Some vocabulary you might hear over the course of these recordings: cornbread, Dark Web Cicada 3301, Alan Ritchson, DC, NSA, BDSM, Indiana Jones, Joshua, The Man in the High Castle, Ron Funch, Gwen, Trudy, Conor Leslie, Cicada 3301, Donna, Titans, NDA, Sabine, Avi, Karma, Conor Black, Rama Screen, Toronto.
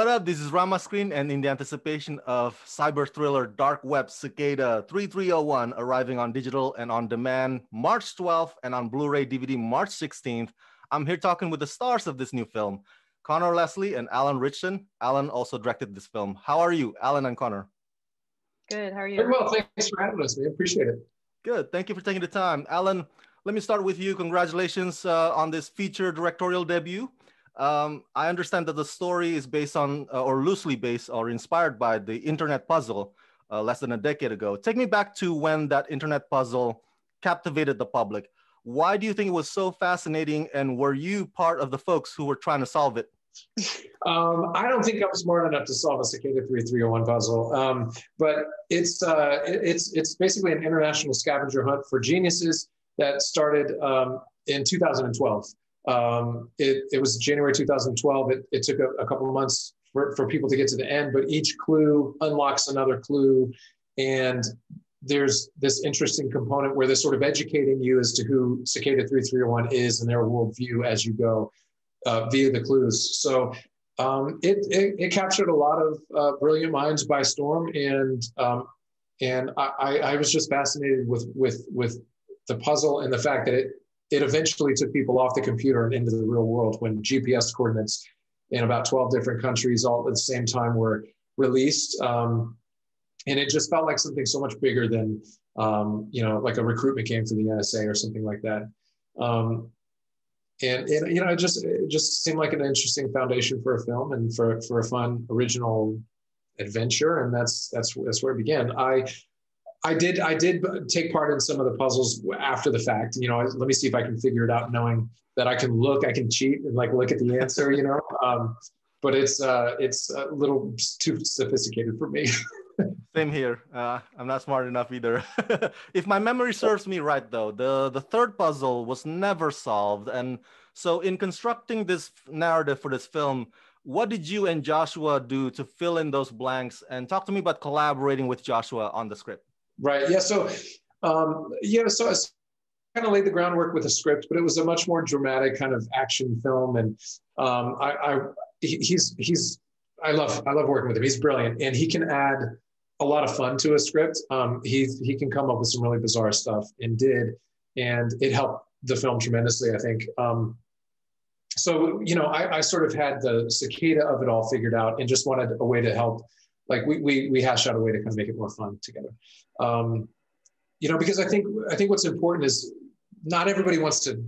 What up? This is Rama Screen, and in the anticipation of cyber thriller Dark Web Cicada 3301 arriving on digital and on demand March 12th and on Blu-ray DVD March 16th, I'm here talking with the stars of this new film, Conor Leslie and Alan Ritchson. Alan also directed this film. How are you, Alan and Conor? Good, how are you? Very well, thanks for having us. We appreciate it. Good, thank you for taking the time. Alan, let me start with you. Congratulations on this feature directorial debut. I understand that the story is based on, or loosely based, or inspired by the internet puzzle less than a decade ago. Take me back to when that internet puzzle captivated the public. Why do you think it was so fascinating, and were you part of the folks who were trying to solve it? I don't think I'm smart enough to solve a Cicada 3301 puzzle, but it's basically an international scavenger hunt for geniuses that started in 2012. It was January 2012. It took a couple of months for people to get to the end, but each clue unlocks another clue. And there's this interesting component where they're sort of educating you as to who Cicada 3301 is and their worldview as you go via the clues. So it captured a lot of brilliant minds by storm. And I was just fascinated with the puzzle and the fact that it eventually took people off the computer and into the real world when GPS coordinates in about 12 different countries all at the same time were released. And it just felt like something so much bigger than, you know, like a recruitment game for the NSA or something like that. And you know, it just seemed like an interesting foundation for a film and for a fun, original adventure. And that's where it began. I did take part in some of the puzzles after the fact. You know, let me see if I can figure it out, knowing that I can cheat and like look at the answer. You know, but it's a little too sophisticated for me. Same here. I'm not smart enough either. If my memory serves me right, though, the third puzzle was never solved, and so in constructing this narrative for this film, what did you and Joshua do to fill in those blanks? And talk to me about collaborating with Joshua on the script. Right. Yeah. So I kind of laid the groundwork with the script, but it was a much more dramatic kind of action film. And I love working with him. He's brilliant, and he can add a lot of fun to a script. He can come up with some really bizarre stuff, and did, and it helped the film tremendously, I think. So you know, I sort of had the cicada of it all figured out, and just wanted a way to help. Like we hashed out a way to kind of make it more fun together, you know, because I think what's important is not everybody wants to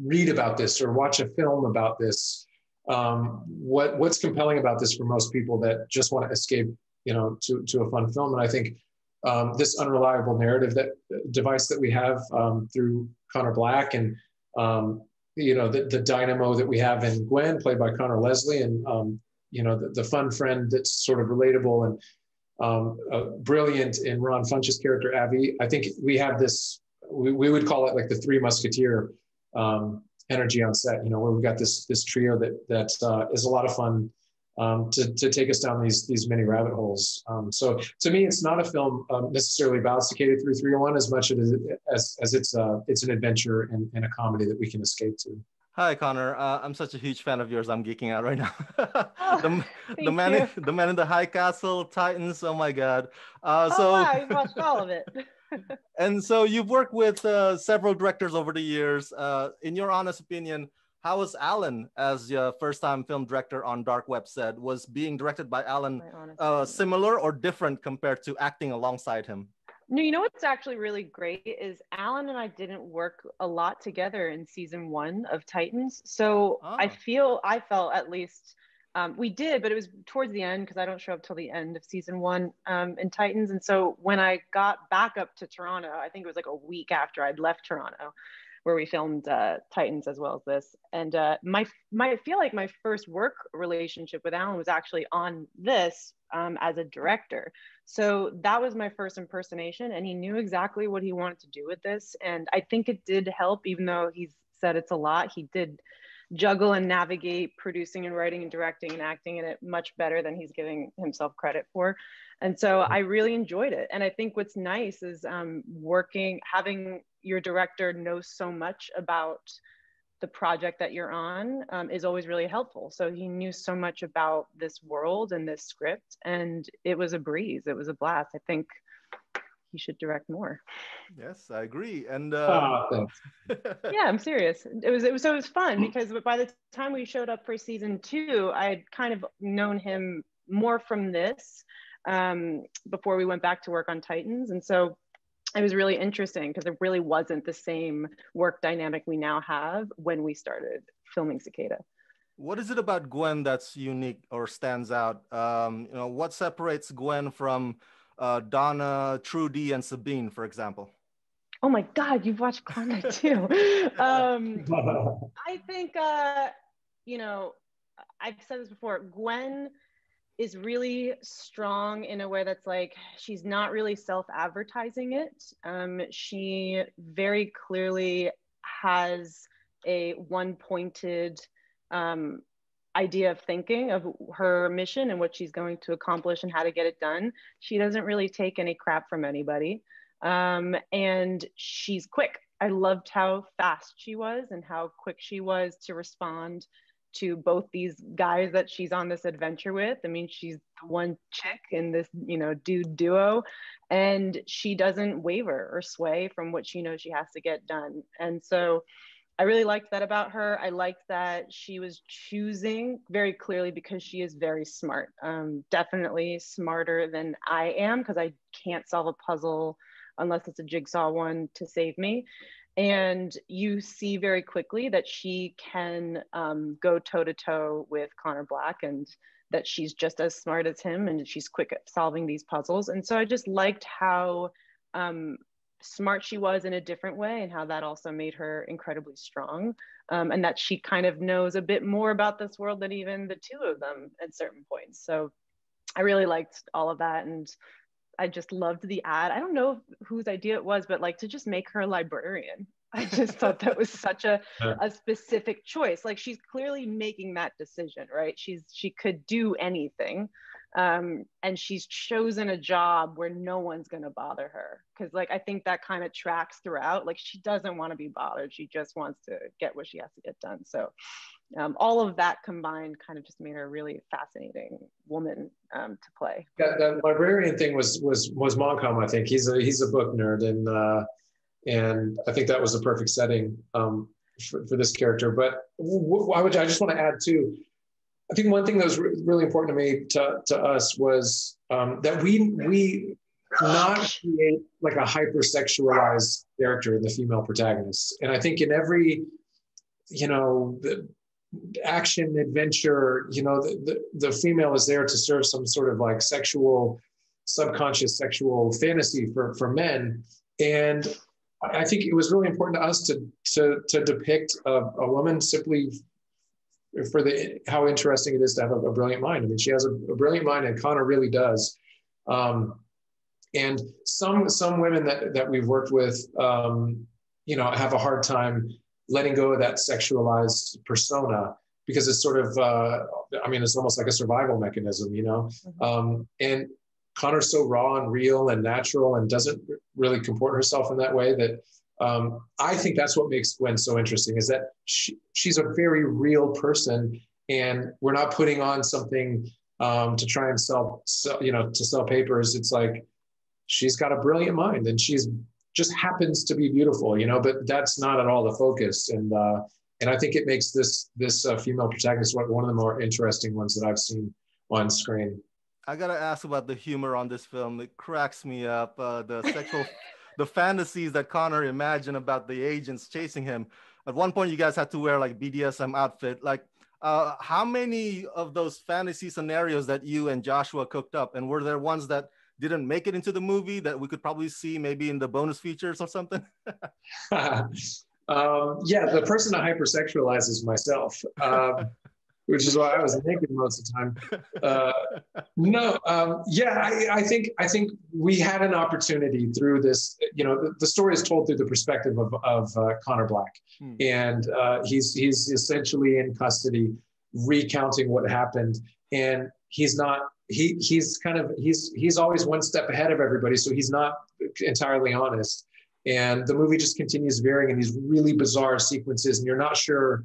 read about this or watch a film about this. What's compelling about this for most people that just want to escape, you know, to a fun film. And I think this unreliable narrative device that we have through Conor Black and you know the dynamo that we have in Gwen, played by Conor Leslie, and you know, the fun friend that's sort of relatable and brilliant in Ron Funch's character, Avi. I think we have this, we would call it like the Three Musketeer energy on set, you know, where we've got this trio that is a lot of fun to take us down these many rabbit holes. So to me, it's not a film necessarily about Cicada 3301 as much as it's an adventure and a comedy that we can escape to. Hi, Conor. I'm such a huge fan of yours. I'm geeking out right now. The Man in the High Castle, Titans. Oh my God. Wow, you've watched all of it. And so you've worked with several directors over the years. In your honest opinion, how was Alan as your first-time film director on Dark Web said? Was being directed by Alan similar or different compared to acting alongside him? No, you know what's actually really great is Alan and I didn't work a lot together in season one of Titans. So I felt at least we did, but it was towards the end because I don't show up till the end of season one in Titans. And so when I got back up to Toronto, I think it was like a week after I'd left Toronto, where we filmed Titans as well as this. And I feel like my first work relationship with Alan was actually on this as a director. So that was my first impersonation, and he knew exactly what he wanted to do with this. And I think it did help, even though he said it's a lot, he did juggle and navigate producing and writing and directing and acting in it much better than he's giving himself credit for. And so I really enjoyed it. And I think what's nice is having your director know so much about the project that you're on is always really helpful. So he knew so much about this world and this script, and it was a breeze. It was a blast. I think he should direct more. Yes, I agree. And yeah, I'm serious. It was fun, because by the time we showed up for season two, I had kind of known him more from this before we went back to work on Titans. And so it was really interesting, because it really wasn't the same work dynamic we now have when we started filming Cicada. What is it about Gwen that's unique or stands out? You know, what separates Gwen from Donna, Trudy, and Sabine, for example? Oh my God, you've watched Karma too. I think, you know, I've said this before, Gwen is really strong in a way that's like, she's not really self-advertising it. She very clearly has a one-pointed idea of thinking of her mission and what she's going to accomplish and how to get it done. She doesn't really take any crap from anybody. And she's quick. I loved how fast she was and how quick she was to respond to both these guys that she's on this adventure with. I mean, she's the one chick in this, you know, dude duo, and she doesn't waver or sway from what she knows she has to get done. And so I really liked that about her. I liked that she was choosing very clearly, because she is very smart, definitely smarter than I am, because I can't solve a puzzle unless it's a jigsaw one to save me. And you see very quickly that she can go toe-to-toe with Conor Black, and that she's just as smart as him, and she's quick at solving these puzzles. And so I just liked how smart she was in a different way, and how that also made her incredibly strong, and that she kind of knows a bit more about this world than even the two of them at certain points. So I really liked all of that, and I just loved the ad. I don't know whose idea it was, but like, to just make her a librarian. I just thought that was such a specific choice. Like, she's clearly making that decision, right? She could do anything. And she's chosen a job where no one's going to bother her. Cause like, I think that kind of tracks throughout. Like, she doesn't want to be bothered. She just wants to get what she has to get done. So all of that combined kind of just made her a really fascinating woman to play. That librarian thing was Moncom, I think. He's a book nerd, and I think that was the perfect setting for this character. But I just want to add too, I think one thing that was really important to me, to us, was that we not create like a hyper-sexualized character in the female protagonist. And I think in every, you know, the action adventure, you know, the female is there to serve some sort of like sexual, subconscious sexual fantasy for men. And I think it was really important to us to depict a woman simply for how interesting it is to have a brilliant mind. I mean, she has a brilliant mind, and Conor really does. And some women that we've worked with, you know, have a hard time letting go of that sexualized persona, because it's sort of, I mean, it's almost like a survival mechanism, you know? Mm-hmm. And Conor's so raw and real and natural, and doesn't really comport herself in that way, that I think that's what makes Gwen so interesting, is that she's a very real person, and we're not putting on something to try and sell, you know, to sell papers. It's like, she's got a brilliant mind, and she's just happens to be beautiful, you know, but that's not at all the focus. And I think it makes this female protagonist one of the more interesting ones that I've seen on screen. I gotta ask about the humor on this film. It cracks me up, the sexual... the fantasies that Conor imagined about the agents chasing him. At one point, you guys had to wear like BDSM outfit. Like, how many of those fantasy scenarios that you and Joshua cooked up? And were there ones that didn't make it into the movie that we could probably see maybe in the bonus features or something? Yeah, the person I hypersexualize is myself, which is why I was naked most of the time. Yeah, I think we had an opportunity through this. You know, the story is told through the perspective of Conor Black, and he's essentially in custody, recounting what happened, and he's always one step ahead of everybody, so he's not entirely honest. And the movie just continues veering in these really bizarre sequences, and you're not sure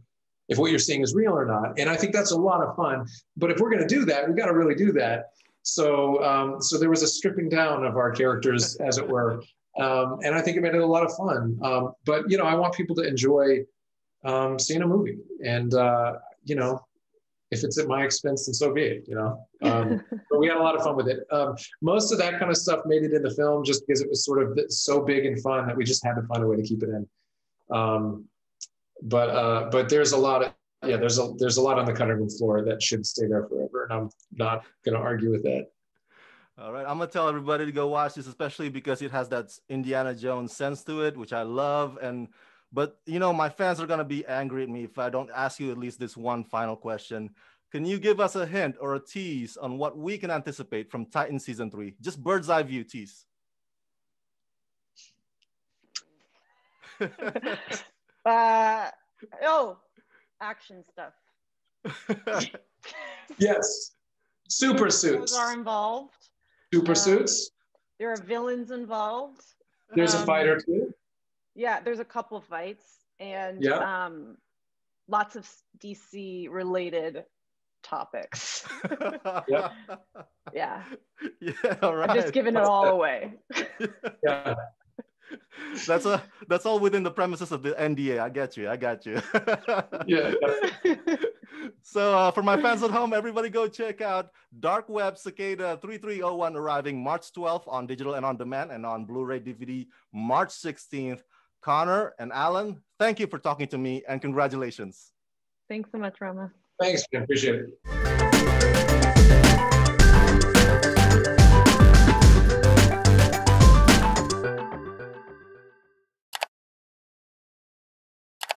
if what you're seeing is real or not. And I think that's a lot of fun. But if we're going to do that, we've got to really do that. So so there was a stripping down of our characters, as it were. And I think it made it a lot of fun. But, you know, I want people to enjoy seeing a movie. And, you know, if it's at my expense, then so be it, you know. But we had a lot of fun with it. Most of that kind of stuff made it in the film just because it was sort of so big and fun that we just had to find a way to keep it in. But there's a lot of, yeah, there's a lot on the cutting room floor that should stay there forever. And I'm not going to argue with that. All right. I'm going to tell everybody to go watch this, especially because it has that Indiana Jones sense to it, which I love. But you know, my fans are going to be angry at me if I don't ask you at least this one final question. Can you give us a hint or a tease on what we can anticipate from Titans Season 3? Just bird's eye view tease. Action stuff. Yes. Super suits are involved. Super suits. There are villains involved. There's a fight or two. Yeah, there's a couple of fights and lots of DC related topics. Yep. Yeah. Yeah. All right. I'm just giving it all away. Yeah. That's all within the premises of the NDA. I get you. I got you. Yeah. So for my fans at home, everybody go check out Dark Web Cicada 3301, arriving March 12th on digital and on demand, and on Blu-ray DVD March 16th. Conor and Alan, thank you for talking to me, and congratulations. Thanks so much, Rama. Thanks, I appreciate it.